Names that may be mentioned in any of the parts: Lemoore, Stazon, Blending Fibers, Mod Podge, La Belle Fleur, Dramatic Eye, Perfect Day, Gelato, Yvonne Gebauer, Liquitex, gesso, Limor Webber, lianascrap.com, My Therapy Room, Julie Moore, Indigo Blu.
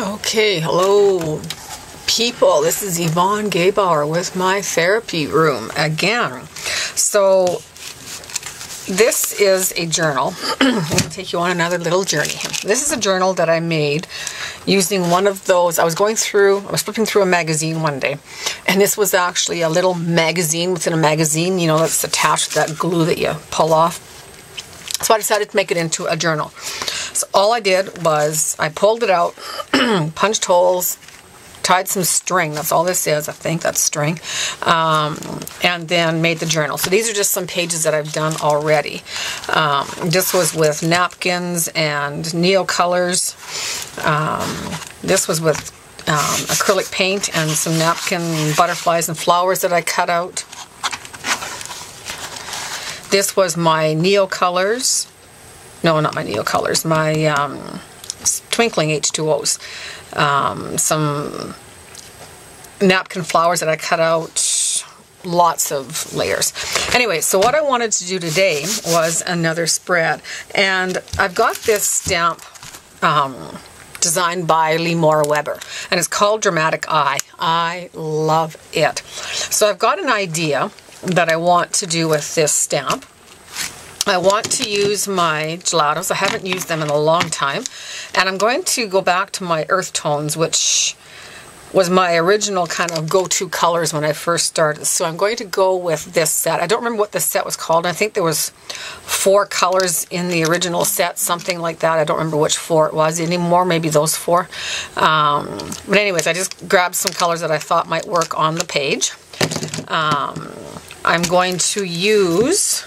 Okay, hello people, this is Yvonne Gebauer with My Therapy Room again. So this is a journal. I'm going to take you on another little journey. This is a journal that I made using one of those. I was flipping through a magazine one day, and this was actually a little magazine within a magazine, you know, that's attached to that glue that you pull off. So I decided to make it into a journal. So all I did was I pulled it out, punched holes, tied some string. That's all this is. I think that's string. And then made the journal. So these are just some pages that I've done already. This was with napkins and Neo colors. This was with acrylic paint and some napkin butterflies and flowers that I cut out. This was my Neo colors. No, not my Neo colors. My twinkling H2Os. Some napkin flowers that I cut out. Lots of layers. Anyway, so what I wanted to do today was another spread. And I've got this stamp designed by Limor Webber. And it's called Dramatic Eye. I love it. So I've got an idea that I want to do with this stamp. I want to use my gelatos. I haven't used them in a long time, and I'm going to go back to my earth tones, which was my original kind of go-to colors when I first started. So I'm going to go with this set. I don't remember what this set was called. I think there was 4 colors in the original set, something like that. I don't remember which 4 it was anymore, maybe those 4. But anyways, I just grabbed some colors that I thought might work on the page. I'm going to use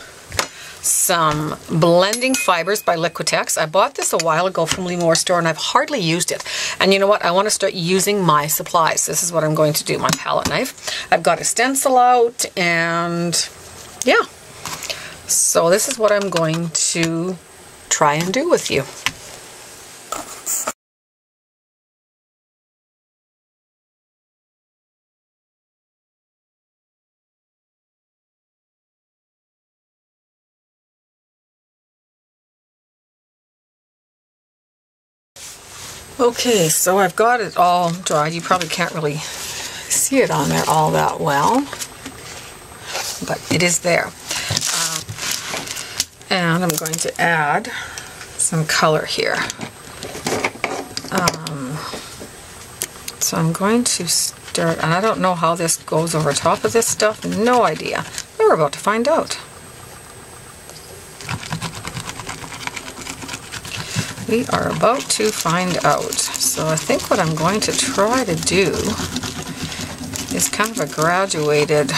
some Blending Fibers by Liquitex. I bought this a while ago from Lemoore store, and I've hardly used it. And you know what? I want to start using my supplies. This is what I'm going to do, my palette knife. I've got a stencil out, and yeah. So this is what I'm going to try and do with you. Okay, so I've got it all dried. You probably can't really see it on there all that well, but it is there. And I'm going to add some color here. So I'm going to start, and I don't know how this goes over top of this stuff. No idea. We're about to find out. We are about to find out. So I think what I'm going to try to do is kind of a graduated .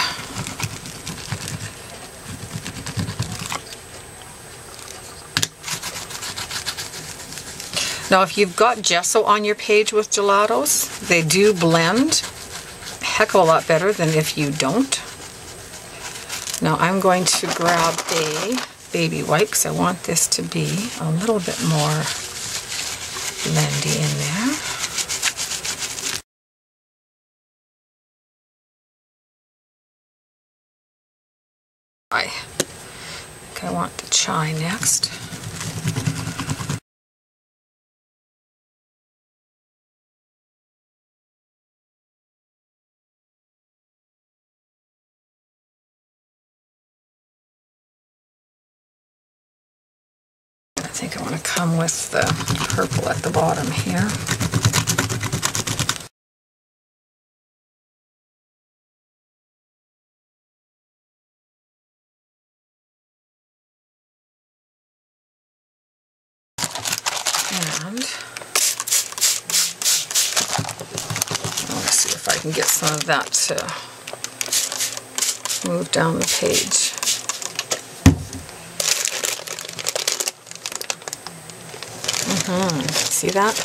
Now if you've got gesso on your page with gelatos, they do blend a heck of a lot better than if you don't. Now I'm going to grab a baby wipe, because I want this to be a little bit more blendy in there. I think I want the chai next. I think I want to come with the purple at the bottom here. And let's see if I can get some of that to move down the page. See that? So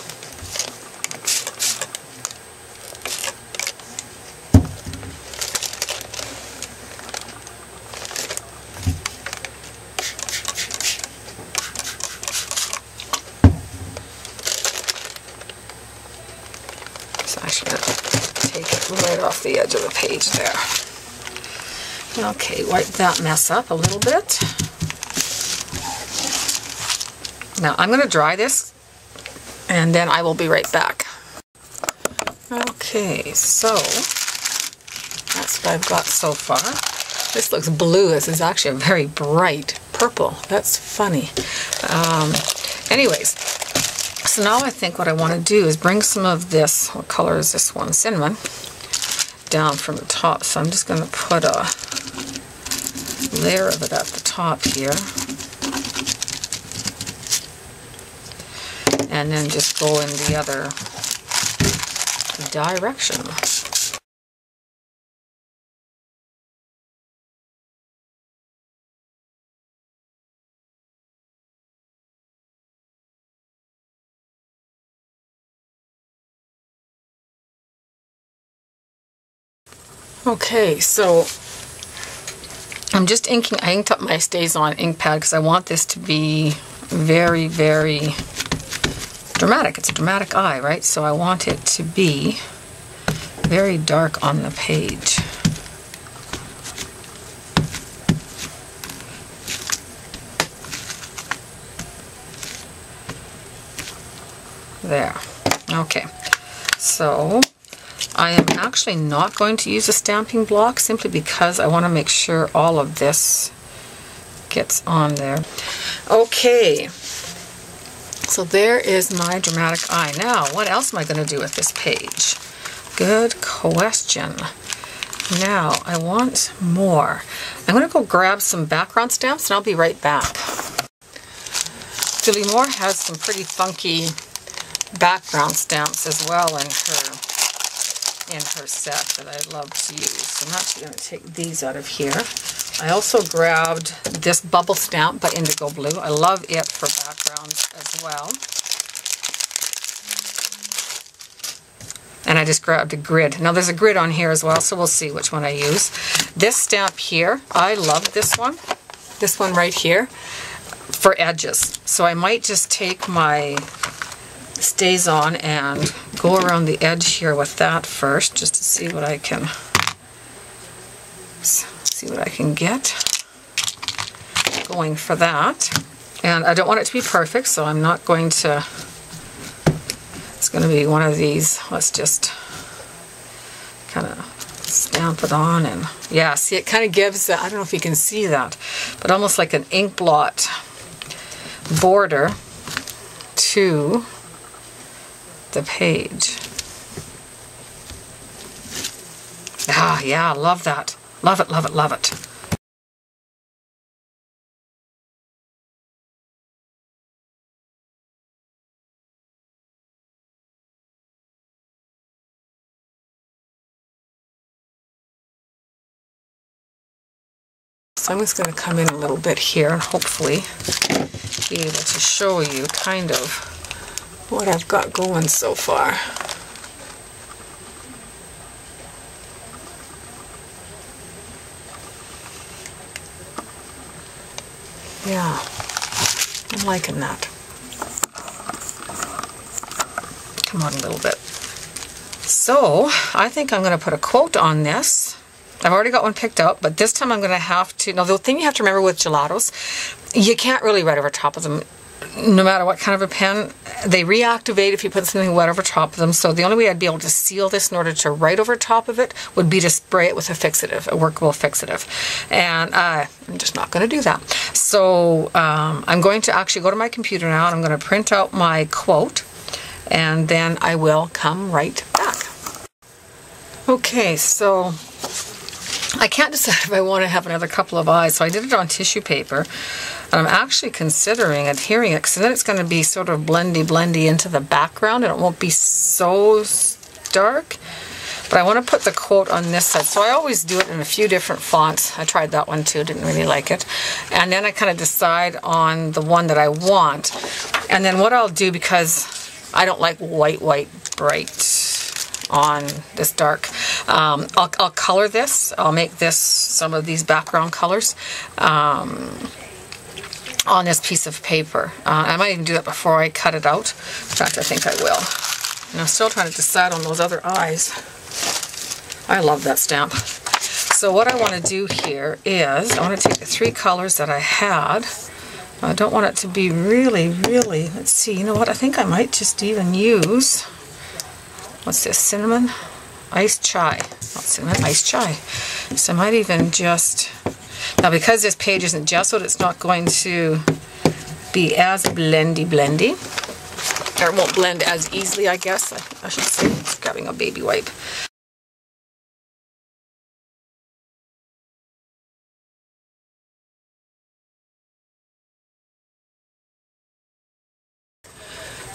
I should take it right off the edge of the page there. Okay, wipe that mess up a little bit. Now I'm going to dry this, and then I will be right back. Okay, so that's what I've got so far. This looks blue. This is actually a very bright purple. That's funny. Anyways, so now I think what I want to do is bring some of this, what color is this one? Cinnamon, down from the top. So I'm just going to put a layer of it at the top here. And then just go in the other direction. Okay, so I'm just inking. I inked up my Stazon ink pad because I want this to be very, very dramatic. It's a dramatic eye, right? So I want it to be very dark on the page. There. Okay. So I am actually not going to use a stamping block simply because I want to make sure all of this gets on there. Okay, so there is my dramatic eye. Now, what else am I going to do with this page? Good question. Now, I want more. I'm going to go grab some background stamps and I'll be right back. Julie Moore has some pretty funky background stamps as well in her set that I love to use. So I'm actually going to take these out of here. I also grabbed this bubble stamp by Indigo Blu. I love it for backgrounds as well. And I just grabbed a grid. Now there's a grid on here as well, so we'll see which one I use. This stamp here, I love this one. This one right here for edges. So I might just take my Stazon and go around the edge here with that first, just to see what I can get going for that. And I don't want it to be perfect, so I'm not going to. It's going to be one of these. Let's just kind of stamp it on, and yeah, see, it kind of gives. I don't know if you can see that, but almost like an ink blot border to the page. Ah, yeah, love that. Love it, love it, love it. So I'm just going to come in a little bit here and hopefully be able to show you kind of what I've got going so far. Yeah, I'm liking that. Come on a little bit. So I think I'm going to put a quote on this. I've already got one picked out, but this time I'm going to have to. Now the thing you have to remember with gelatos, you can't really write over top of them. No matter what kind of a pen, they reactivate if you put something wet over top of them. So the only way I'd be able to seal this in order to write over top of it would be to spray it with a fixative, a workable fixative. And I'm just not going to do that. So I'm going to actually go to my computer now and I'm going to print out my quote and then I will come right back. Okay, so I can't decide if I want to have another couple of eyes, so I did it on tissue paper. And I'm actually considering adhering it because then it's going to be sort of blendy into the background and it won't be so dark. But I want to put the quote on this side. So I always do it in a few different fonts. I tried that one too, didn't really like it. And then I kind of decide on the one that I want. And then what I'll do, because I don't like white, bright on this dark, I'll color this. I'll make this some of these background colors. On this piece of paper. I might even do that before I cut it out. In fact, I think I will. And I'm still trying to decide on those other eyes. I love that stamp. So what I want to do here is, I want to take the three colors that I had. I don't want it to be really, let's see, you know what, I think I might just even use what's this, cinnamon iced chai, not cinnamon, iced chai. So I might even just, now because this page isn't gessoed, it's not going to be as blendy, or it won't blend as easily, I guess I should say. It's grabbing a baby wipe.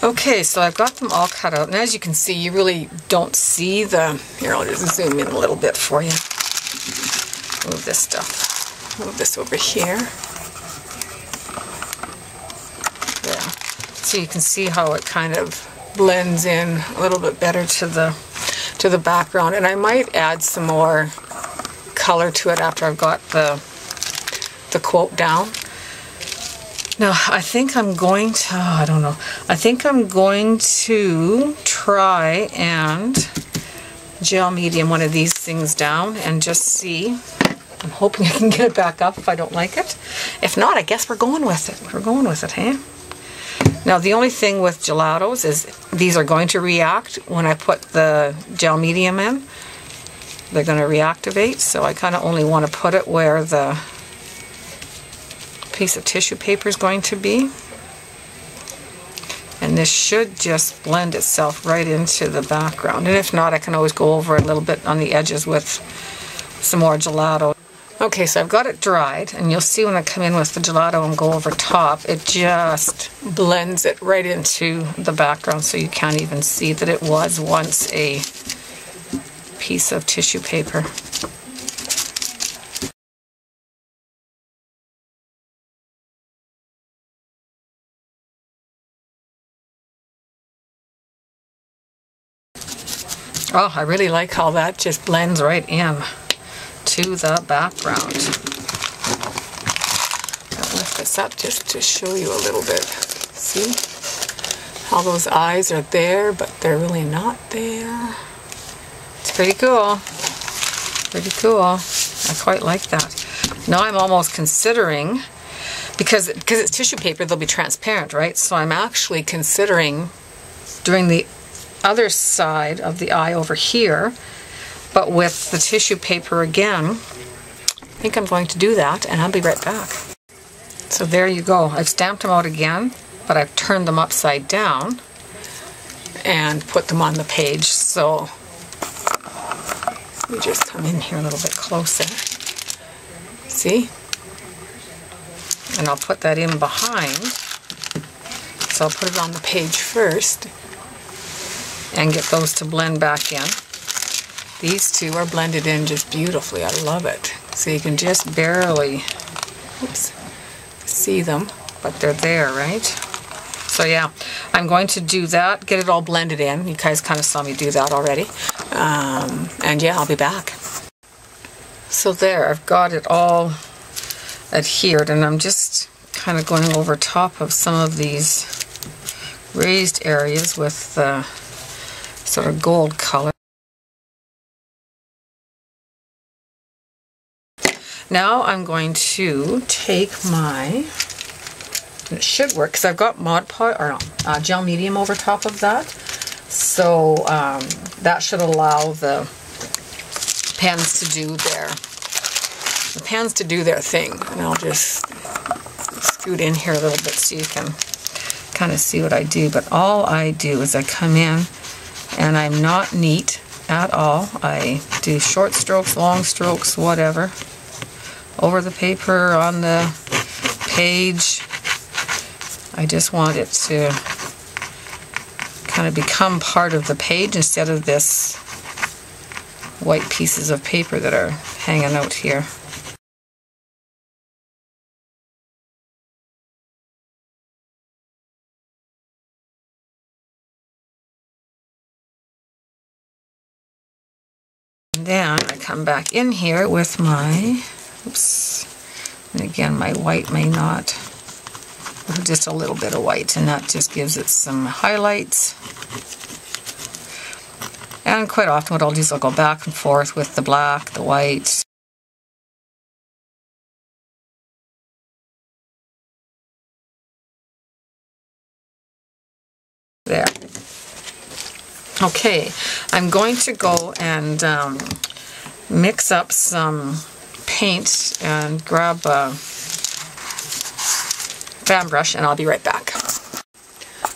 Okay, so I've got them all cut out, and as you can see, you really don't see the, here, I'll just zoom in a little bit for you. Move this stuff, move this over here. There. So you can see how it kind of blends in a little bit better to the background, and I might add some more color to it after I've got the quote down. Now, I think I'm going to, oh, I don't know, I think I'm going to try and gel medium one of these things down and just see. I'm hoping I can get it back up if I don't like it. If not, I guess we're going with it. We're going with it, hey? Now, the only thing with gelatos is these are going to react when I put the gel medium in. They're going to reactivate, so I kind of only want to put it where the piece of tissue paper is going to be, and this should just blend itself right into the background, and if not, I can always go over a little bit on the edges with some more gelato. Okay, so I've got it dried, and you'll see when I come in with the gelato and go over top, it just blends it right into the background, so you can't even see that it was once a piece of tissue paper. Oh, I really like how that just blends right in to the background. I'll lift this up just to show you a little bit. See how those eyes are there, but they're really not there. It's pretty cool. Pretty cool. I quite like that. Now I'm almost considering, because it's tissue paper, they'll be transparent, right? So I'm actually considering doing the other side of the eye over here, but with the tissue paper again. I think I'm going to do that, and I'll be right back. So there you go. I've stamped them out again, but I've turned them upside down and put them on the page. So let me just come in here a little bit closer. See? And I'll put that in behind. So I'll put it on the page first and get those to blend back in. These two are blended in just beautifully. I love it. So you can just barely, oops, see them, but they're there, right? So yeah, I'm going to do that, get it all blended in. You guys kind of saw me do that already. And yeah, I'll be back. So there, I've got it all adhered, and I'm just kind of going over top of some of these raised areas with the sort of gold color. Now I'm going to take my, and it should work because I've got Mod Podge, or gel medium over top of that, so that should allow the pens to do their thing. And I'll just scoot in here a little bit so you can kind of see what I do. But all I do is I come in, and I'm not neat at all. I do short strokes, long strokes, whatever. Over the paper, on the page. I just want it to kind of become part of the page instead of this white pieces of paper that are hanging out here. Then I come back in here with my, oops, and again my white may not, just a little bit of white, and that just gives it some highlights. And quite often what I'll do is I'll go back and forth with the black, the white. There. Okay, I'm going to go and mix up some paint and grab a fan brush, and I'll be right back.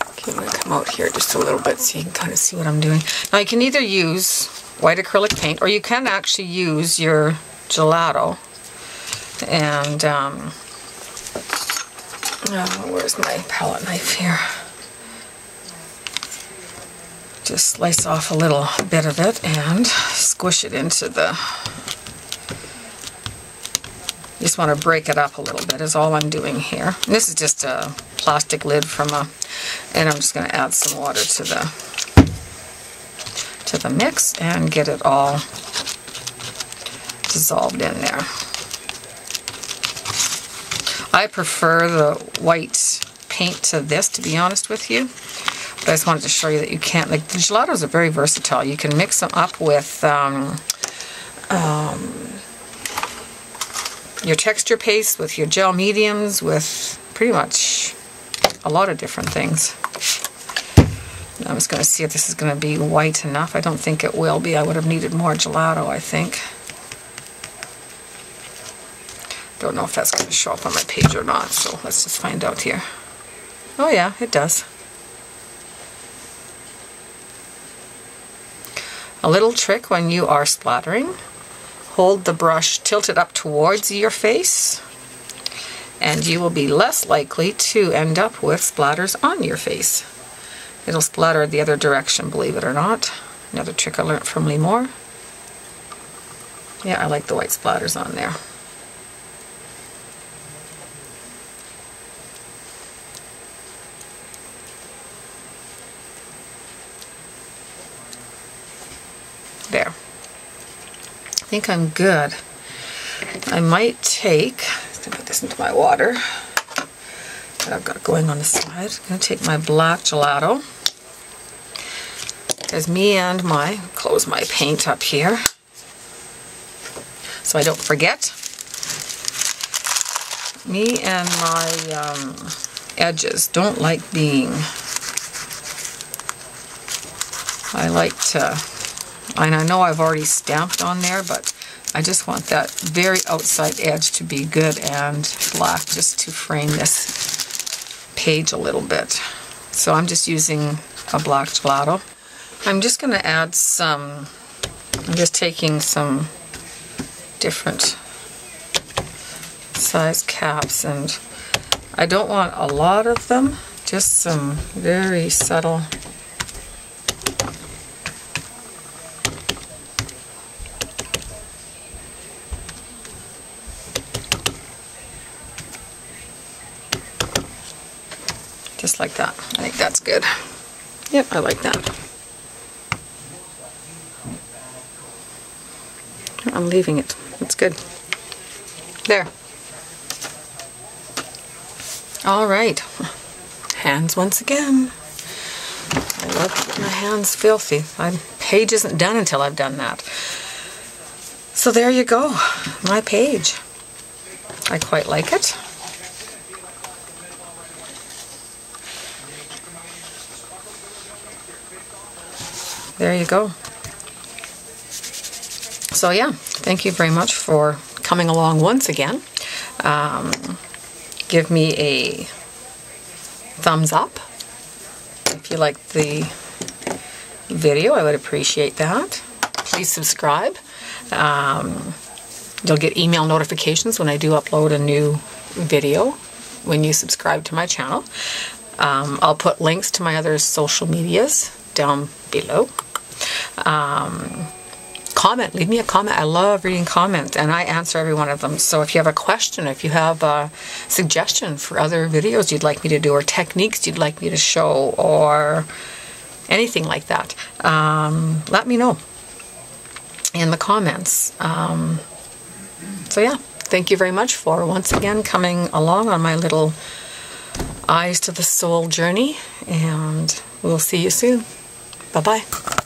Okay, I'm going to come out here just a little bit so you can kind of see what I'm doing. Now you can either use white acrylic paint, or you can actually use your gelato. And where's my palette knife here? Just slice off a little bit of it and squish it into the... Just want to break it up a little bit is all I'm doing here. And this is just a plastic lid from a... And I'm just going to add some water to the mix and get it all dissolved in there. I prefer the white paint to this, to be honest with you. But I just wanted to show you that you can't, like, the gelatos are very versatile. You can mix them up with your texture paste, with your gel mediums, with pretty much a lot of different things. I'm just going to see if this is going to be white enough. I don't think it will be. I would have needed more gelato, I think. Don't know if that's going to show up on my page or not, so let's just find out here. Oh yeah, it does. A little trick when you are splattering: hold the brush tilted up towards your face, and you will be less likely to end up with splatters on your face. It'll splatter the other direction, believe it or not. Another trick I learned from Lemoore. Yeah, I like the white splatters on there. There. I think I'm good. I might take... I'm going to put this into my water that I've got going on the side. I'm going to take my black gelato, because me and my... close my paint up here so I don't forget. Me and my edges don't like being... I like to... And I know I've already stamped on there, but I just want that very outside edge to be good and black, just to frame this page a little bit. So I'm just using a black gelato. I'm just going to add some... I'm just taking some different size caps, and I don't want a lot of them, just some very subtle... Just like that. I think that's good. Yep, I like that. I'm leaving it. It's good. There. All right. Hands once again. I love getting my hands filthy. My page isn't done until I've done that. So there you go. My page. I quite like it. There you go. So yeah, thank you very much for coming along once again. Give me a thumbs up if you liked the video. I would appreciate that. Please subscribe. You'll get email notifications when I do upload a new video when you subscribe to my channel. I'll put links to my other social medias down below. Comment, leave me a comment. I love reading comments, and I answer every one of them. So if you have a question, if you have a suggestion for other videos you'd like me to do, or techniques you'd like me to show, or anything like that, let me know in the comments. So yeah, thank you very much for once again coming along on my little Eyes to the Soul journey, and we'll see you soon. Bye-bye.